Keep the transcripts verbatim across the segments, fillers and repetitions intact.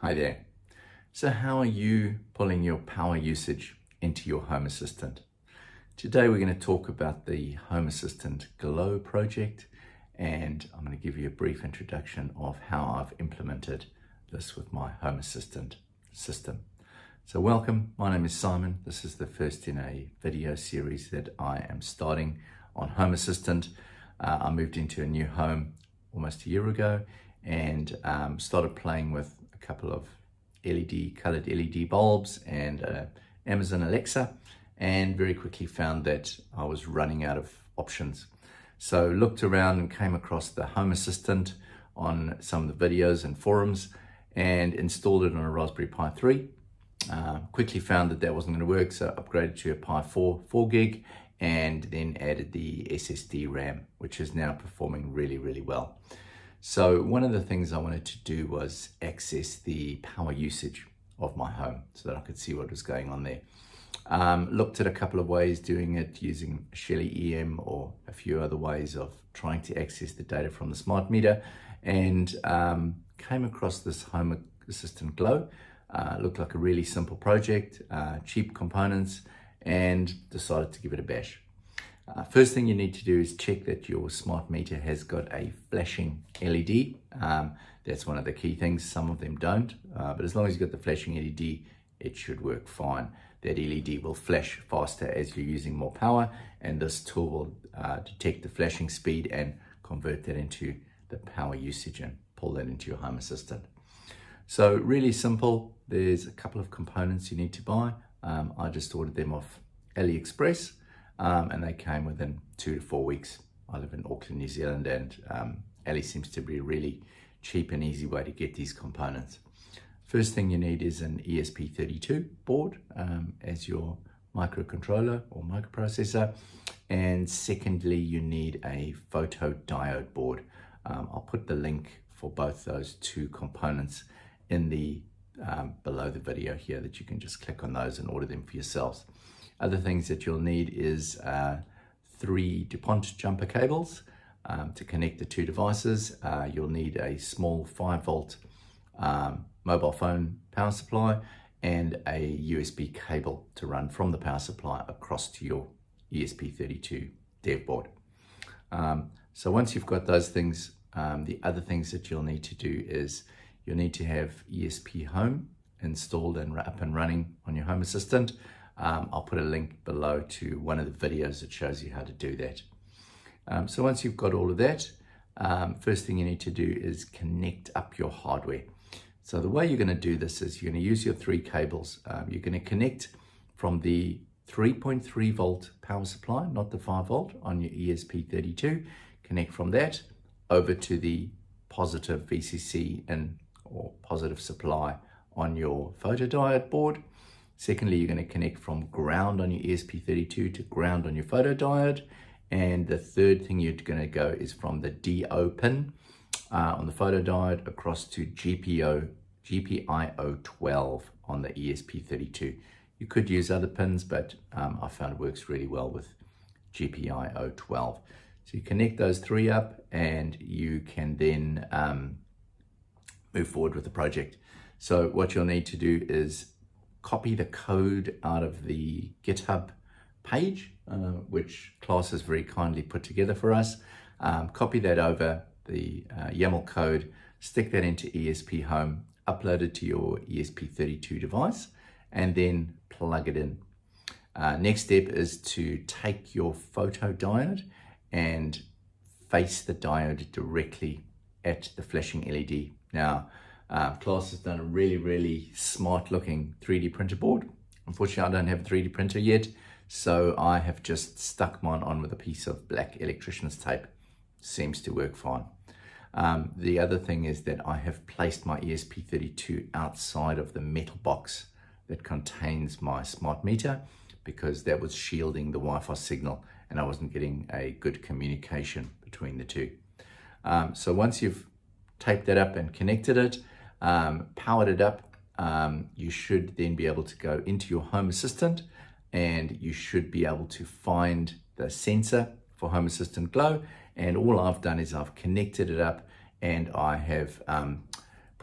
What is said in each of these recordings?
Hi there. So how are you pulling your power usage into your Home Assistant? Today we're going to talk about the Home Assistant Glow project, and I'm going to give you a brief introduction of how I've implemented this with my Home Assistant system. So welcome, my name is Simon. This is the first in a video series that I am starting on Home Assistant. Uh, I moved into a new home almost a year ago and um, started playing with a couple of L E D, colored L E D bulbs and uh, Amazon Alexa, and very quickly found that I was running out of options. So looked around and came across the Home Assistant on some of the videos and forums and installed it on a Raspberry Pi three. Uh, quickly found that that wasn't going to work, so upgraded to a Pi four, four gig, and then added the S S D RAM, which is now performing really, really well. So one of the things I wanted to do was access the power usage of my home so that I could see what was going on there. Um, looked at a couple of ways doing it using Shelly em or a few other ways of trying to access the data from the smart meter, and um, came across this Home Assistant Glow. Uh, looked like a really simple project, uh, cheap components, and decided to give it a bash. Uh, first thing you need to do is check that your smart meter has got a flashing L E D. Um, that's one of the key things. Some of them don't, uh, but as long as you've got the flashing L E D, it should work fine. That L E D will flash faster as you're using more power, and this tool will uh, detect the flashing speed and convert that into the power usage and pull that into your Home Assistant. So really simple. There's a couple of components you need to buy. Um, I just ordered them off AliExpress, um, and they came within two to four weeks. I live in Auckland, New Zealand, and um, Ali seems to be a really cheap and easy way to get these components. First thing you need is an E S P thirty-two board um, as your microcontroller or microprocessor. And secondly, you need a photodiode board. Um, I'll put the link for both those two components in the Um, below the video here, that you can just click on those and order them for yourselves. Other things that you'll need is uh, three DuPont jumper cables um, to connect the two devices. Uh, you'll need a small five volt um, mobile phone power supply and a U S B cable to run from the power supply across to your E S P thirty-two dev board. Um, so once you've got those things, um, the other things that you'll need to do is you'll need to have ESPHome installed and up and running on your Home Assistant. Um, I'll put a link below to one of the videos that shows you how to do that. Um, so once you've got all of that, um, first thing you need to do is connect up your hardware. So the way you're going to do this is you're going to use your three cables. Um, you're going to connect from the three point three volt power supply, not the five volt, on your E S P thirty-two. Connect from that over to the positive V C C and or positive supply on your photodiode board. Secondly, you're going to connect from ground on your E S P thirty-two to ground on your photodiode. And the third thing you're going to go is from the D O pin uh, on the photodiode across to G P I O twelve on the E S P thirty-two. You could use other pins, but um, I found it works really well with G P I O twelve. So you connect those three up and you can then um, move forward with the project. So what you'll need to do is copy the code out of the GitHub page, uh, which Klaas has very kindly put together for us. Um, copy that over, the uh, YAML code, stick that into ESPHome, upload it to your E S P thirty-two device, and then plug it in. Uh, next step is to take your photodiode and face the diode directly at the flashing L E D. Now, uh, Klaas has done a really, really smart looking three D printer board. Unfortunately, I don't have a three D printer yet, so I have just stuck mine on with a piece of black electrician's tape. Seems to work fine. Um, the other thing is that I have placed my E S P thirty-two outside of the metal box that contains my smart meter, because that was shielding the Wi-Fi signal and I wasn't getting a good communication between the two. Um, so once you've taped that up and connected it, um, powered it up, um, you should then be able to go into your Home Assistant and you should be able to find the sensor for Home Assistant Glow. And all I've done is I've connected it up and I have um,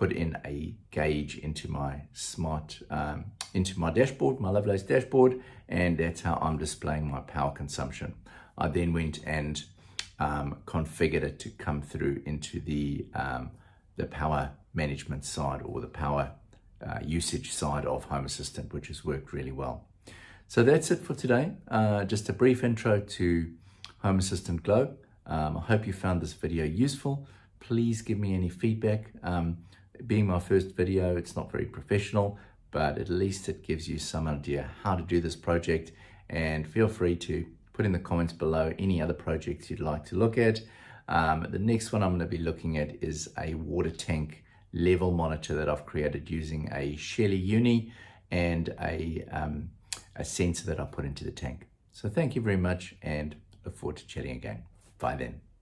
put in a gauge into my smart, um, into my dashboard, my Lovelace dashboard, and that's how I'm displaying my power consumption. I then went and um, configured it to come through into the, um, the power management side, or the power uh, usage side of Home Assistant, which has worked really well. So that's it for today. Uh, just a brief intro to Home Assistant Glow. Um, I hope you found this video useful. Please give me any feedback. Um, being my first video, it's not very professional, but at least it gives you some idea how to do this project. And feel free to put in the comments below any other projects you'd like to look at. Um, the next one I'm going to be looking at is a water tank level monitor that I've created using a Shelly Uni and a, um, a sensor that I put into the tank. So thank you very much, and look forward to chatting again. Bye then.